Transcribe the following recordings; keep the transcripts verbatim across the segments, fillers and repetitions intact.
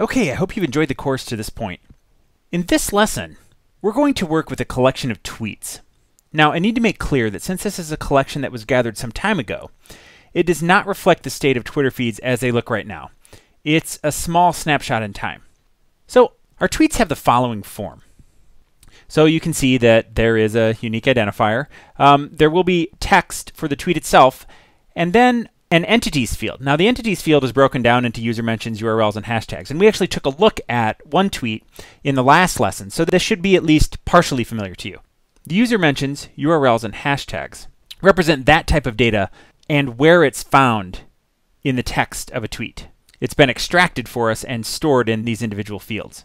Okay, I hope you've enjoyed the course to this point. In this lesson, we're going to work with a collection of tweets. Now, I need to make clear that since this is a collection that was gathered some time ago, it does not reflect the state of Twitter feeds as they look right now. It's a small snapshot in time. So, our tweets have the following form. So you can see that there is a unique identifier. Um, there will be text for the tweet itself, and then an entities field. Now the entities field is broken down into user mentions, U R Ls, and hashtags. And we actually took a look at one tweet in the last lesson, so this should be at least partially familiar to you. The user mentions, U R Ls, and hashtags represent that type of data and where it's found in the text of a tweet. It's been extracted for us and stored in these individual fields.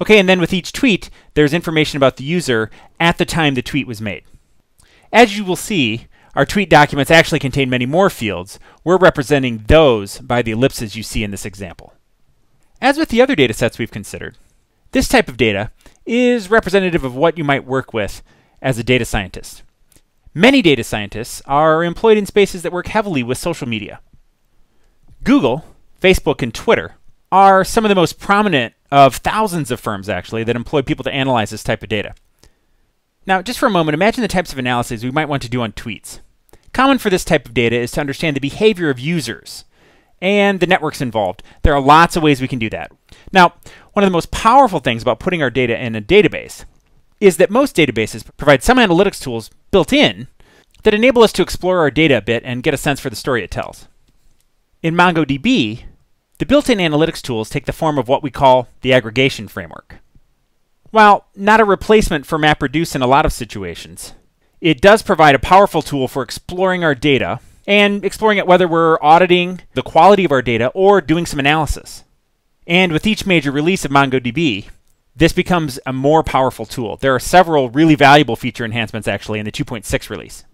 Okay, and then with each tweet, there's information about the user at the time the tweet was made. As you will see, our tweet documents actually contain many more fields. We're representing those by the ellipses you see in this example. As with the other data sets we've considered, this type of data is representative of what you might work with as a data scientist. Many data scientists are employed in spaces that work heavily with social media. Google, Facebook, and Twitter are some of the most prominent of thousands of firms, actually, that employ people to analyze this type of data. Now, just for a moment, imagine the types of analyses we might want to do on tweets. Common for this type of data is to understand the behavior of users and the networks involved. There are lots of ways we can do that. Now, one of the most powerful things about putting our data in a database is that most databases provide some analytics tools built in that enable us to explore our data a bit and get a sense for the story it tells. In MongoDB, the built-in analytics tools take the form of what we call the aggregation framework. While not a replacement for MapReduce in a lot of situations, it does provide a powerful tool for exploring our data and exploring it whether we're auditing the quality of our data or doing some analysis. And with each major release of MongoDB, this becomes a more powerful tool. There are several really valuable feature enhancements actually in the two point six release.